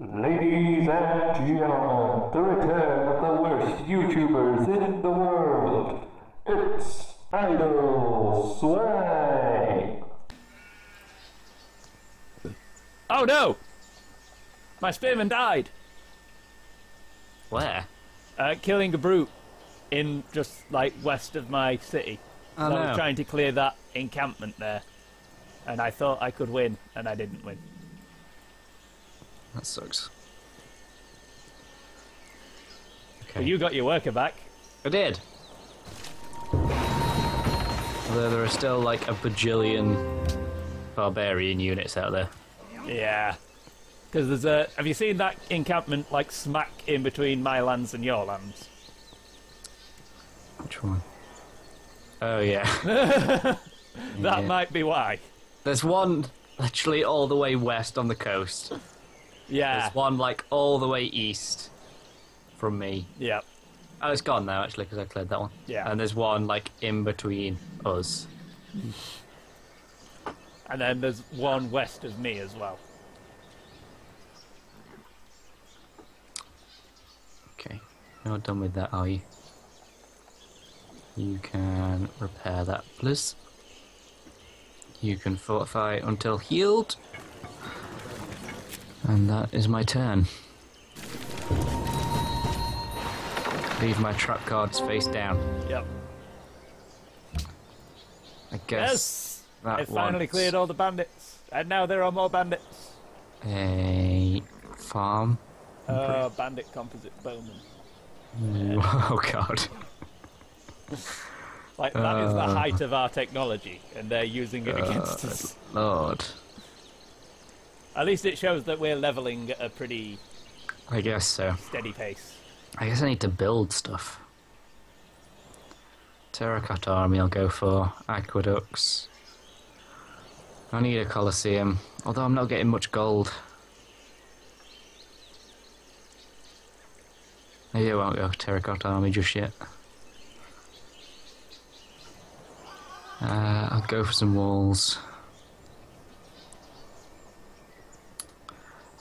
Ladies and gentlemen, the return of the worst YouTubers in the world, it's Idol Swag! Oh no! My spearman died! Where? Killing a brute in just, like, west of my city. Oh, so I was trying to clear that encampment there. And I thought I could win, and I didn't win. That sucks. Okay. Well, you got your worker back. I did. Although there are still like a bajillion barbarian units out there. Yeah. Because there's a... Have you seen that encampment like smack in between my lands and your lands? Which one? Oh, yeah. That might be why. There's one literally all the way west on the coast. Yeah. There's one, like, all the way east from me. Yeah. Oh, it's gone now, actually, because I cleared that one. Yeah. And there's one, like, in between us. And then there's one west of me as well. Okay. You're not done with that, are you? You can repair that, please. You can fortify until healed. And that is my turn. Leave my trap cards face down. Yep. I guess that finally cleared all the bandits. And now there are more bandits. A farm. Bandit composite bowman. Oh, God. Like, that is the height of our technology, and they're using it against us. Lord. At least it shows that we're leveling at a pretty... I guess so. ...steady pace. I guess I need to build stuff. Terracotta Army I'll go for. Aqueducts. I need a Colosseum. Although I'm not getting much gold. Maybe I won't go Terracotta Army just yet. I'll go for some walls.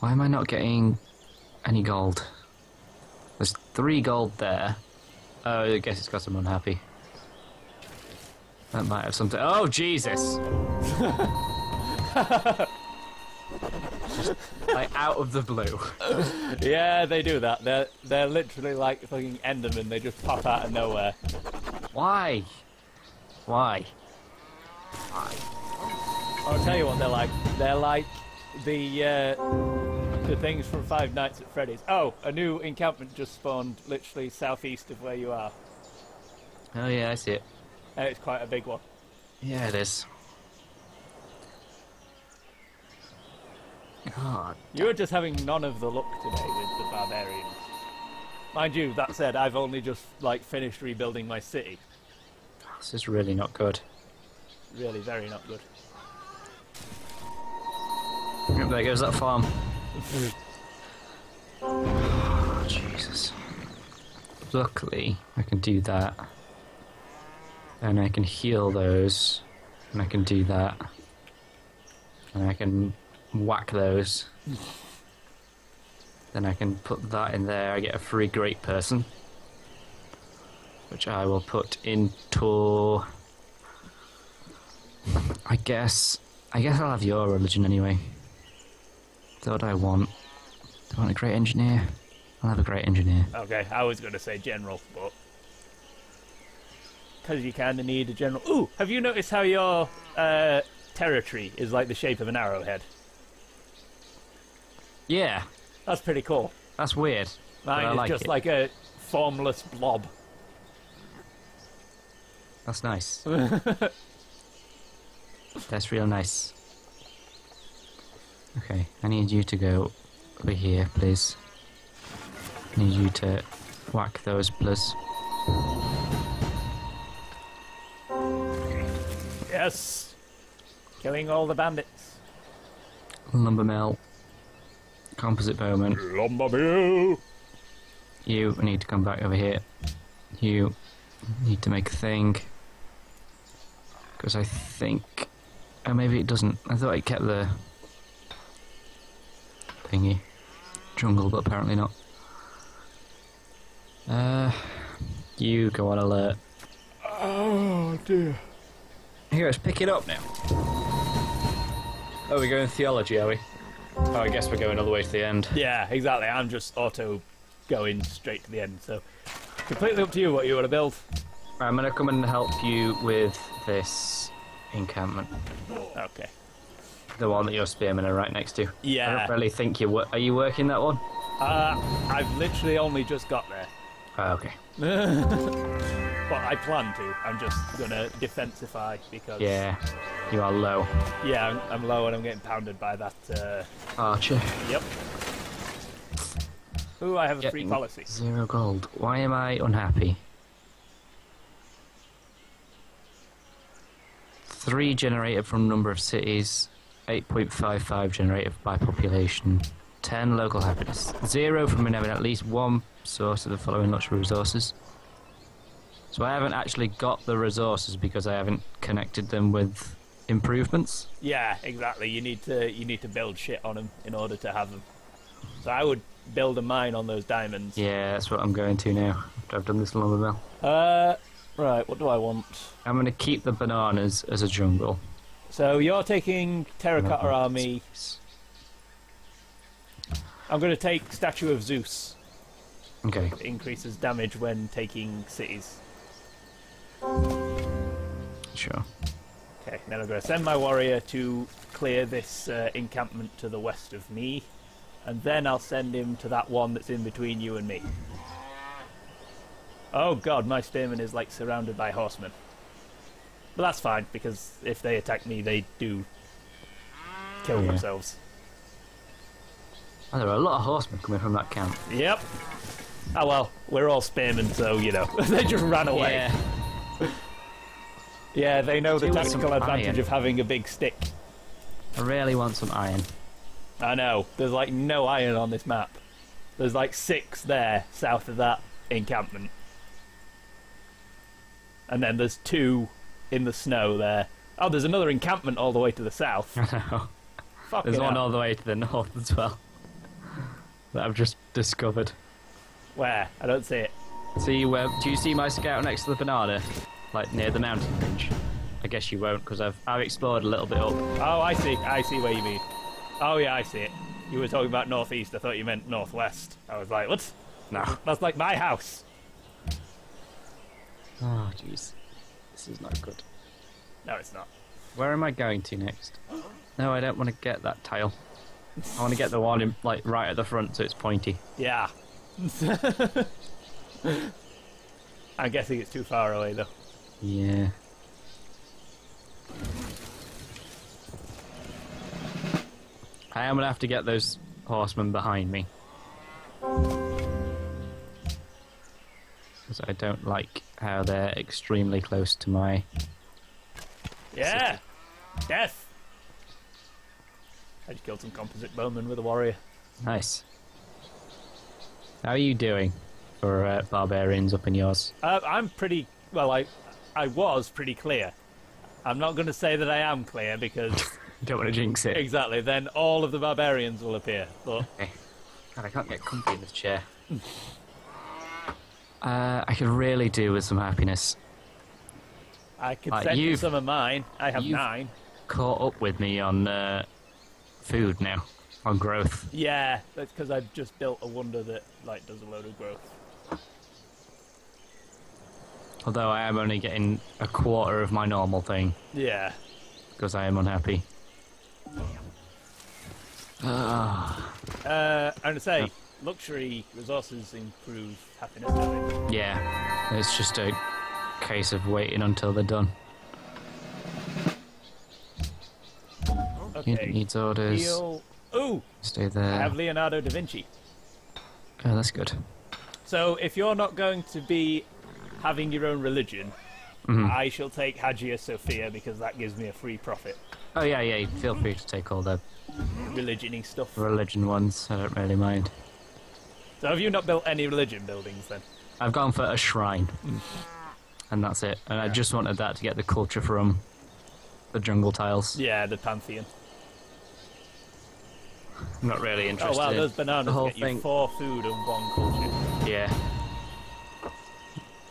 Why am I not getting any gold? There's 3 gold there. Oh, I guess it's got some unhappy. That might have something. Oh, Jesus! Just, like, out of the blue. Yeah, they do that. They're literally like fucking Enderman. They just pop out of nowhere. Why? Why? Why? I'll tell you what they're like. They're like the things from Five Nights at Freddy's. Oh, a new encampment just spawned literally southeast of where you are. Oh yeah, I see it. And it's quite a big one. Yeah, it is. God. You were just having none of the luck today with the barbarians. Mind you, that said, I've only just like finished rebuilding my city. This is really not good. Really, very not good. There goes that farm. Oh, Jesus. Luckily, I can do that. And I can heal those. And I can do that. And I can whack those. Then I can put that in there. I get a free great person. Which I will put into... I guess I'll have your religion anyway. What do I want a great engineer? I'll have a great engineer. Okay, I was going to say general, but... Because you kind of need a general... Ooh, have you noticed how your territory is like the shape of an arrowhead? Yeah. That's pretty cool. That's weird. Mine is like just like a formless blob. That's nice. That's real nice. Okay, I need you to go over here, please. I need you to whack those, please. Yes! Killing all the bandits. Lumber mill. Composite bowman. Lumber mill! You need to come back over here. You need to make a thing. Because I think... Oh, maybe it doesn't. I thought it kept the... thingy. jungle, but apparently not. You go on alert. Oh dear. Here, let's pick it up now. Oh, we're going theology, are we? Oh, I guess we're going all the way to the end. Yeah, exactly. I'm just auto going straight to the end, so completely up to you what you want to build. I'm going to come and help you with this encampment. Okay. The one that you're spearmen are right next to. Yeah. I don't really think you're... Are you working that one? I've literally only just got there. Oh, okay. But I plan to. I'm just going to defensify because... Yeah, you are low. Yeah, I'm low and I'm getting pounded by that... Archer. Yep. Ooh, I have a free policy. 0 gold. Why am I unhappy? 3 generated from number of cities, 8.55 generated by population, 10 local happiness, 0 from having at least one source of the following luxury resources. So I haven't actually got the resources because I haven't connected them with improvements. Yeah, exactly. You need to build shit on them in order to have them. So I would build a mine on those diamonds. Yeah, that's what I'm going to now. I've done this along the mill. Right, what do I want? I'm going to keep the bananas as a jungle. So you're taking Terracotta Army. I'm going to take Statue of Zeus. Okay. It increases damage when taking cities. Sure. Okay, now I'm going to send my warrior to clear this encampment to the west of me, and then I'll send him to that one that's in between you and me. Oh god, my spearman is like surrounded by horsemen. But that's fine, because if they attack me, they do kill themselves. Oh, there are a lot of horsemen coming from that camp. Yep. Oh well, we're all spearmen, so, you know, they just ran away. Yeah, yeah, they know the tactical advantage of having a big stick. I really want some iron. I know, there's like no iron on this map. There's like 6 there, south of that encampment. And then there's 2 in the snow there. Oh, there's another encampment all the way to the south. There's one all the way to the north as well. That I've just discovered. Where? I don't see it. See where? Do you see my scout next to the banana? Like near the mountain range? I guess you won't because I've explored a little bit up. Oh, I see. I see where you mean. Oh yeah, I see it. You were talking about northeast. I thought you meant northwest. I was like, what? No. That's like my house. Oh, jeez. This is not good. No, it's not. Where am I going to next? No, I don't want to get that tile. I want to get the one in, like right at the front so it's pointy. Yeah. I'm guessing it's too far away, though. Yeah. I am going to have to get those horsemen behind me. Because I don't like how they're extremely close to my... Yeah! City. Death! I just killed some composite bowmen with a warrior. Nice. How are you doing for barbarians up in yours? I'm pretty... Well, I was pretty clear. I'm not going to say that I am clear because... You don't want to jinx it. Exactly. Then all of the barbarians will appear. But... Okay. God, I can't get comfy in this chair. I could really do with some happiness. I could send you some of mine. I have 9. Caught up with me on food now, on growth. Yeah, that's because I've just built a wonder that like does a load of growth. Although I am only getting a quarter of my normal thing. Yeah. Because I am unhappy. I'm gonna say. Luxury resources improve happiness, don't they? Yeah, it's just a case of waiting until they're done. Okay. Unit needs orders. Deal. Ooh! Stay there. I have Leonardo da Vinci. Oh, that's good. So, if you're not going to be having your own religion, I shall take Hagia Sophia because that gives me a free profit. Oh, yeah, yeah, feel free to take all the religion-y stuff. Religion ones, I don't really mind. So have you not built any religion buildings, then? I've gone for a shrine. And that's it. And yeah. I just wanted that to get the culture from the jungle tiles. Yeah, the pantheon. I'm not really interested. Oh wow, those bananas get you 4 food and 1 culture. Yeah.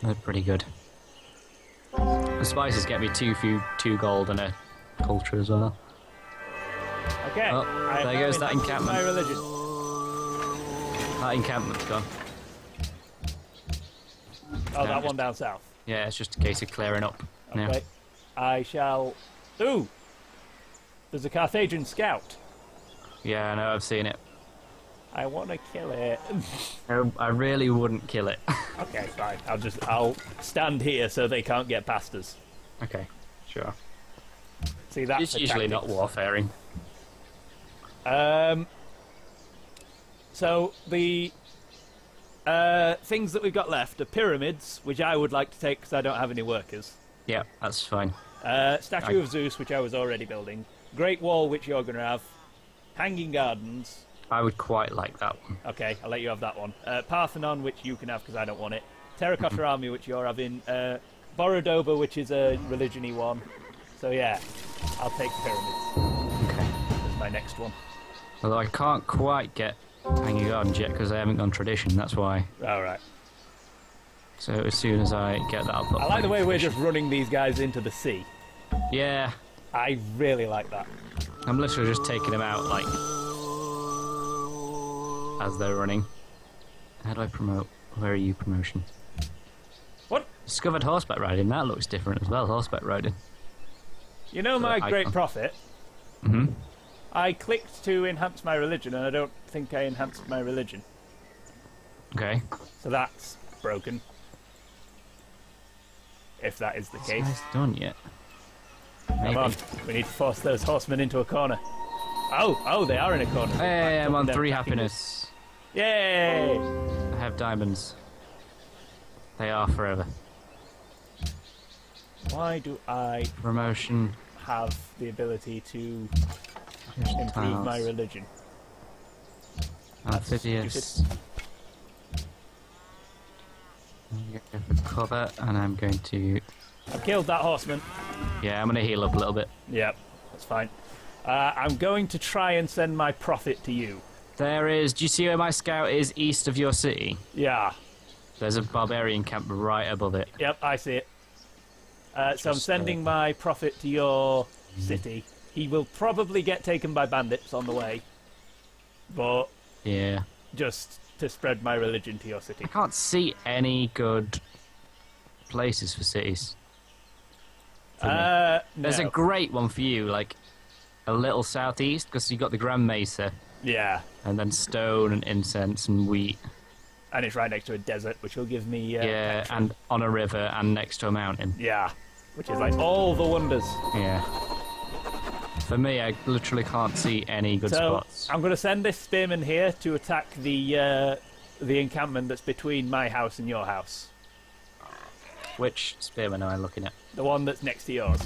They're pretty good. The spices get me 2 food, 2 gold and a culture as well. Okay. Oh, there goes that encampment. My religion. That encampment's gone. Oh, that one down south. Yeah, it's just a case of clearing up. Okay. Now. I shall... Ooh! There's a Carthaginian scout. Yeah, I know, I've seen it. I want to kill it. No, I really wouldn't kill it. Okay, fine. I'll stand here so they can't get past us. Okay, sure. See, that's it's usually not warfaring. So the things that we've got left are pyramids, which I would like to take because I don't have any workers. Yeah, that's fine. Statue of Zeus, which I was already building. Great Wall, which you're going to have. Hanging Gardens. I would quite like that one. Okay, I'll let you have that one. Parthenon, which you can have because I don't want it. Terracotta Army, which you're having. Borodoba, which is a religion-y one. So yeah, I'll take pyramids. Okay. That's my next one. Although I can't quite get Hanging Gardens yet because I haven't gone tradition, that's why. Alright. So as soon as I get that, I'll put I like the way we're just running these guys into the sea. Yeah. I really like that. I'm literally just taking them out, like, as they're running. How do I promote? Where are you promotion? What? Discovered horseback riding. That looks different as well, horseback riding. You know my great prophet? Mm-hmm. I clicked to enhance my religion, and I don't think I enhanced my religion. Okay. So that's broken. If that is the case. It's done yet. Maybe. Come on, we need to force those horsemen into a corner. Oh, they are in a corner. Hey, I'm on 3 happiness. Yay! I have diamonds. They are forever. Why do I... Promotion. ...have the ability to improve my religion? Amphibious. I'm going to go for cover, and I'm going to... I've killed that horseman. Yeah, I'm going to heal up a little bit. Yep, that's fine. I'm going to try and send my prophet to you. There is... Do you see where my scout is east of your city? Yeah. There's a barbarian camp right above it. Yep, I see it. So I'm sending my prophet to your city. He will probably get taken by bandits on the way. But... Yeah. Just to spread my religion to your city. I can't see any good places for cities. There's a great one for you, like a little southeast, because you've got the Grand Mesa. Yeah. And then stone and incense and wheat. And it's right next to a desert, which will give me... yeah, and on a river and next to a mountain. Yeah, which is like all the wonders. Yeah. For me, I literally can't see any good spots. I'm going to send this spearman here to attack the encampment that's between my house and your house. Which spearman am I looking at? The one that's next to yours.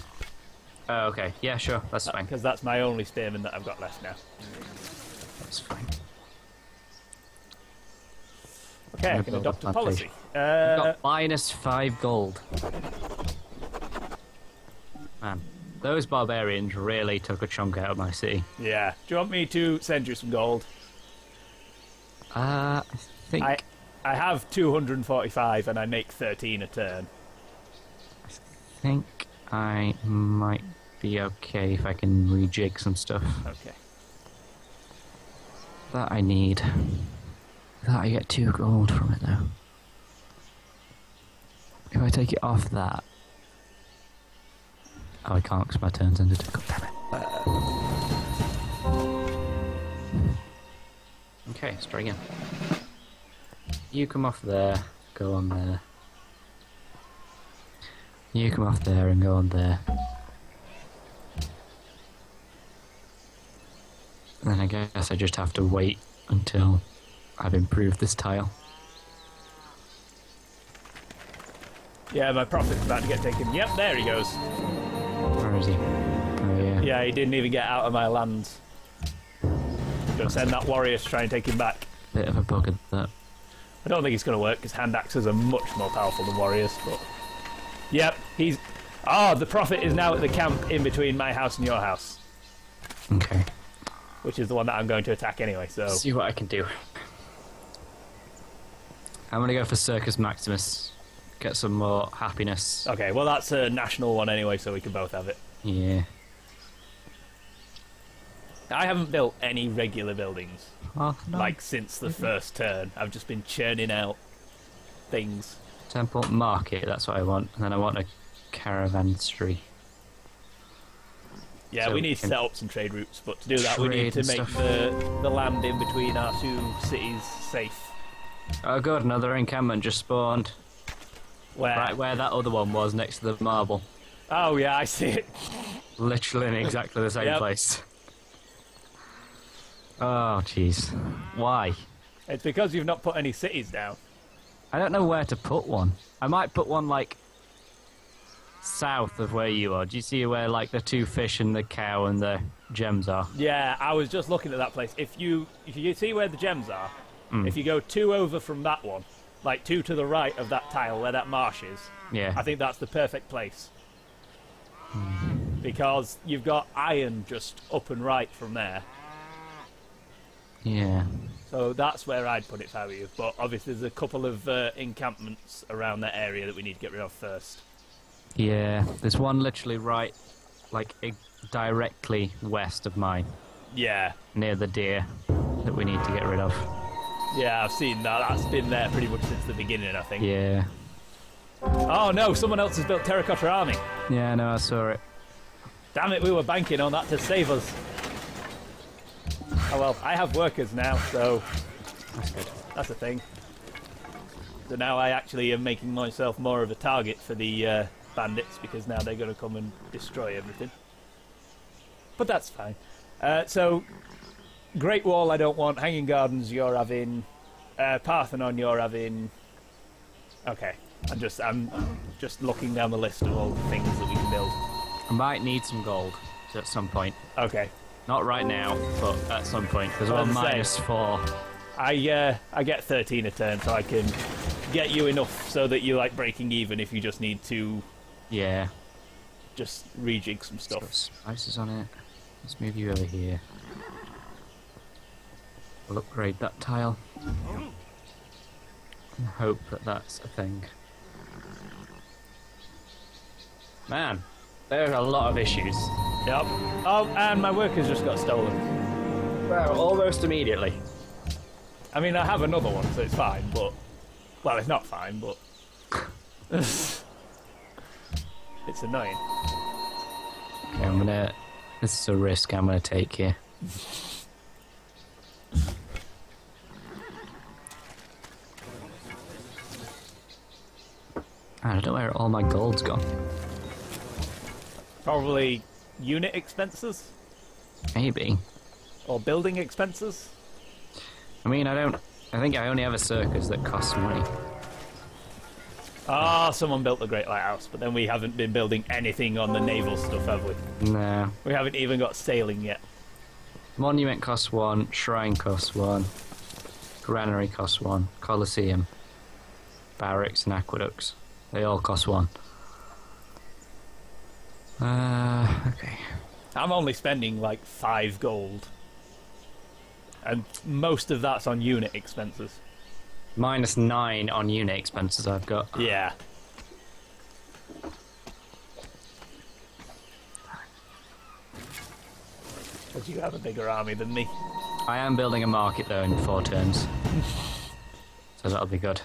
Oh, okay. Yeah, sure. That's fine. Because that's my only spearman that I've got left now. That's fine. Okay, I can adopt a policy. I've got -5 gold. Man, those barbarians really took a chunk out of my city. Yeah. Do you want me to send you some gold? I think... I have 245 and I make 13 a turn. I think I might be okay if I can rejig some stuff. Okay. That I need. That I get 2 gold from it though. If I take it off that... Oh, I can't because my turn's ended. God damn it. Okay, let's try again. You come off there, go on there. You come off there and go on there. And then I guess I just have to wait until I've improved this tile. Yeah, my prophet's about to get taken. Yep, there he goes. Where is he? Oh, yeah. Yeah, he didn't even get out of my lands. Gonna send that warrior to try and take him back. Bit of a bugger, that. I don't think it's going to work because hand axes are much more powerful than warriors, but... Yep, he's... Ah, the prophet is now at the camp in between my house and your house. Okay. which is the one that I'm going to attack anyway, so... See what I can do. I'm going to go for Circus Maximus. Get some more happiness. Okay, well that's a national one anyway, so we can both have it. Yeah. I haven't built any regular buildings. Oh, no. Like, since the first turn. I've just been churning out things. Temple market, that's what I want. And then I want a caravansary. Yeah, so we need to set up some trade routes, but to do that we need to make the land in between our two cities safe. Oh god, another encampment just spawned. Where? Right where that other one was, next to the marble. Oh yeah, I see it. Literally in exactly the same place. Oh, jeez. Why? It's because you've not put any cities down. I don't know where to put one. I might put one, like, south of where you are. Do you see where, like, the two fish and the cow and the gems are? Yeah, I was just looking at that place. If you see where the gems are, if you go two over from that one, like two to the right of that tile where that marsh is, yeah. I think that's the perfect place. Because you've got iron just up and right from there. Yeah. So that's where I'd put it if I were you. But obviously there's a couple of encampments around that area that we need to get rid of first. Yeah, there's one literally right, like, directly west of mine. Yeah. Near the deer that we need to get rid of. Yeah, I've seen that. That's been there pretty much since the beginning, I think. Yeah. Oh no, someone else has built Terracotta Army. Yeah, no, I saw it. Damn it, we were banking on that to save us. Oh well, I have workers now, so that's good. That's a thing. So now I actually am making myself more of a target for the bandits, because now they're going to come and destroy everything. But that's fine. So, Great Wall I don't want, Hanging Gardens you're having, Parthenon you're having. Okay, I'm just looking down the list of all the things that we can build. I might need some gold at some point. Okay. Not right now, but at some point. There's one -4. I get 13 a turn, so I can get you enough so that you're like breaking even if you just need to. Yeah. Just rejig some stuff. It's got spices on it. Let's move you over here. We'll upgrade that tile. And hope that that's a thing. Man, there are a lot of issues. Yep. Oh, and my workers just got stolen. Well, almost immediately. I mean, I have another one, so it's fine, but... Well, it's not fine, but... It's annoying. Okay, I'm gonna... This is a risk I'm gonna take here. I don't know where all my gold's gone. Probably... unit expenses? Maybe. Or building expenses? I mean, I think I only have a circus that costs money. Ah, someone built the Great Lighthouse, but then we haven't been building anything on the naval stuff, have we? No. We haven't even got sailing yet. Monument costs one, shrine costs one, granary costs one, Colosseum, barracks and aqueducts. They all cost one. Okay. I'm only spending like 5 gold. And most of that's on unit expenses. -9 on unit expenses I've got. Yeah. Because you have a bigger army than me. I am building a market though in 4 turns. So that'll be good.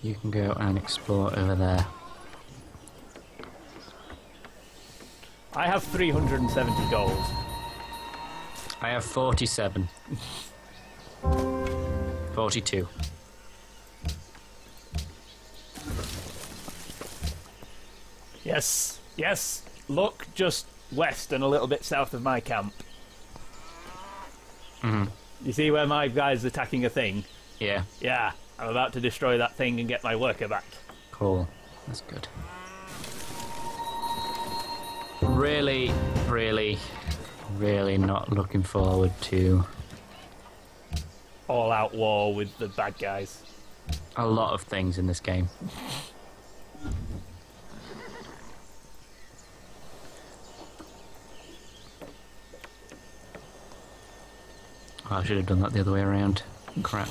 You can go and explore over there. I have 370 gold. I have 47. 42. Yes, yes. Look just west and a little bit south of my camp. You see where my guy's attacking a thing? Yeah. Yeah. I'm about to destroy that thing and get my worker back. Cool. That's good. Really, really, really not looking forward to... all-out war with the bad guys. A lot of things in this game. I should have done that the other way around. Crap.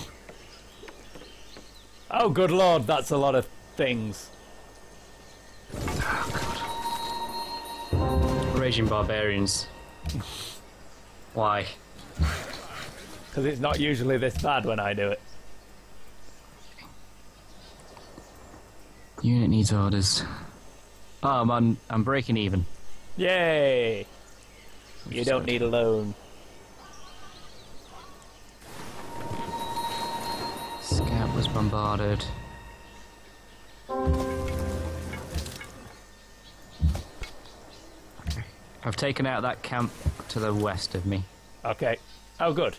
Oh, good lord, that's a lot of things. Oh, God. Raging barbarians. Why? Because it's not usually this bad when I do it. Unit needs orders. Oh, I'm breaking even. Yay! You don't need a loan. Scout was bombarded. I've taken out that camp to the west of me. Okay. Oh, good.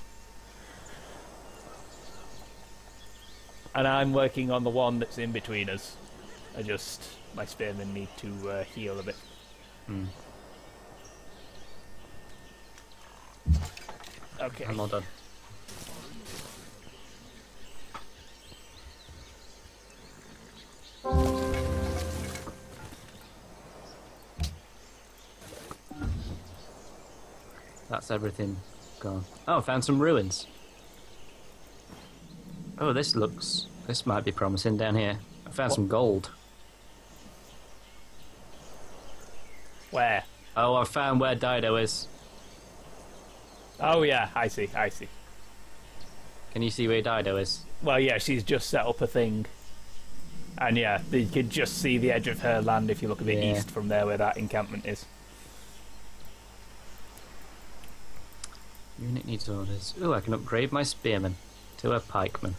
And I'm working on the one that's in between us. I just... my spearmen need to heal a bit. Mm. Okay. I'm all done. That's everything gone. Oh, found some ruins. Oh, this looks... this might be promising down here. I found some gold. Where? Oh, I found where Dido is. Oh yeah, I see, I see. Can you see where Dido is? Well, yeah, she's just set up a thing. And yeah, you can just see the edge of her land if you look a bit east from there where that encampment is. Unit needs orders. Ooh, I can upgrade my spearman to a pikeman.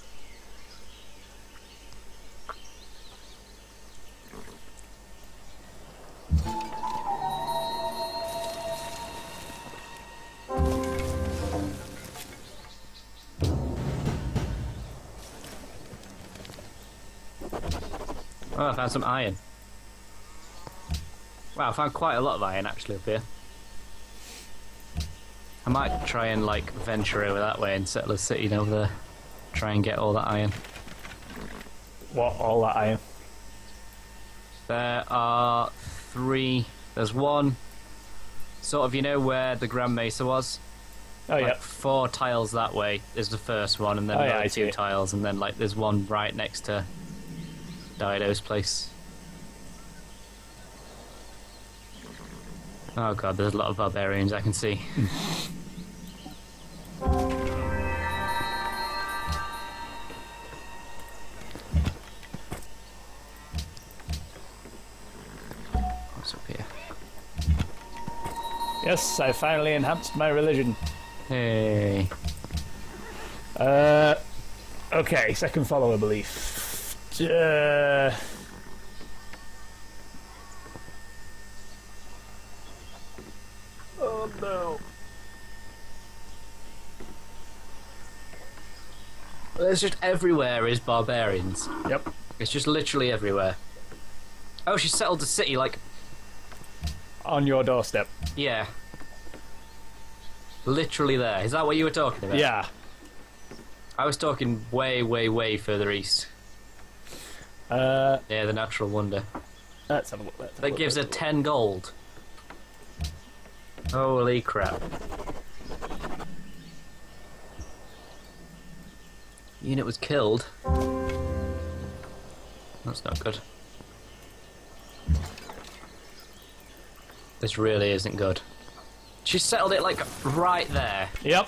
Oh, I found some iron. Wow, I found quite a lot of iron actually up here. I might try and like venture over that way and settle a city over there. Try and get all that iron. What, all that iron? There are three. There's one, sort of, you know where the Grand Mesa was? Oh yeah. Like 4 tiles that way is the first one, and then another 2 tiles, and then like there's one right next to Dido's place. Oh god, there's a lot of barbarians I can see. What's up here? Yes, I finally enhanced my religion. Hey. Okay, second follower belief. Oh no. There's just everywhere is barbarians. Yep. It's just literally everywhere. Oh, she settled the city like... on your doorstep. Yeah. Literally there. Is that what you were talking about? Yeah. I was talking way, way, way further east. Yeah, the natural wonder. Let's have a look. That gives her 10 gold. Holy crap. Unit was killed. That's not good. This really isn't good. She settled it like right there. Yep.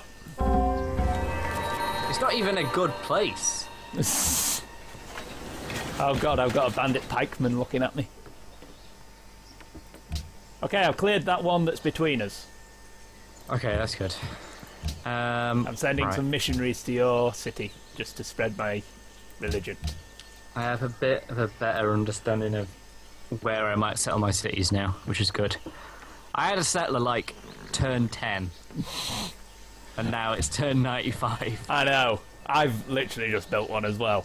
It's not even a good place. Oh god, I've got a bandit pikeman looking at me. Okay, I've cleared that one that's between us. Okay, that's good. I'm sending some missionaries to your city just to spread my religion. I have a bit of a better understanding of where I might settle my cities now, which is good. I had a settler like turn 10, and now it's turn 95. I know. I've literally just built one as well.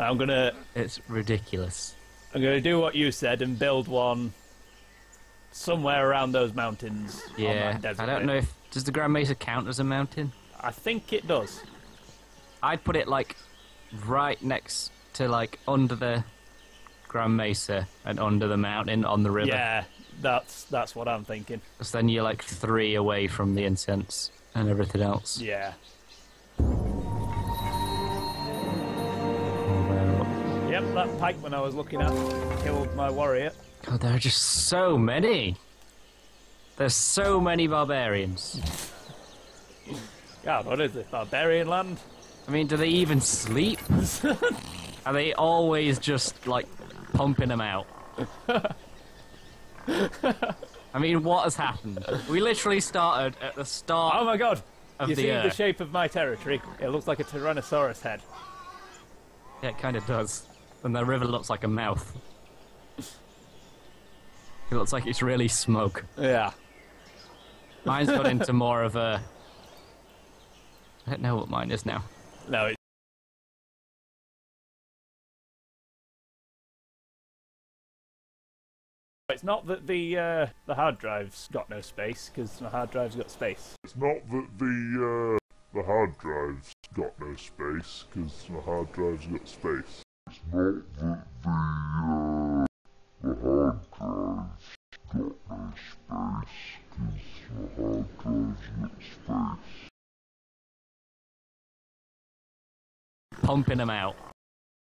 I'm gonna... it's ridiculous. I'm gonna do what you said and build one somewhere around those mountains. Yeah, on that desert. I don't know if... does the Grand Mesa count as a mountain? I think it does. I'd put it like right next to like under the Grand Mesa and under the mountain on the river. Yeah, that's what I'm thinking. Because then you're like 3 away from the incense. and everything else. Yeah. Yep, that pikeman I was looking at killed my warrior. God, there are just so many. There's so many barbarians. God, what is it? Barbarian land? I mean, do they even sleep? Are they always just, like, pumping them out? I mean, what has happened? We literally started at the start. Oh my God! You see the shape of my territory? It looks like a Tyrannosaurus head. Yeah, it kind of does. And the river looks like a mouth. It looks like it's really smug. Yeah. Mine's gone into more of a... I don't know what mine is now. No, it's... It's not that the hard drive's got no space, because the hard drive's got space. It's not that the hard drive's got no space, because the hard drive's got space. It's not that the hard drive's got no space, because the hard drive's got space. Pumping them out.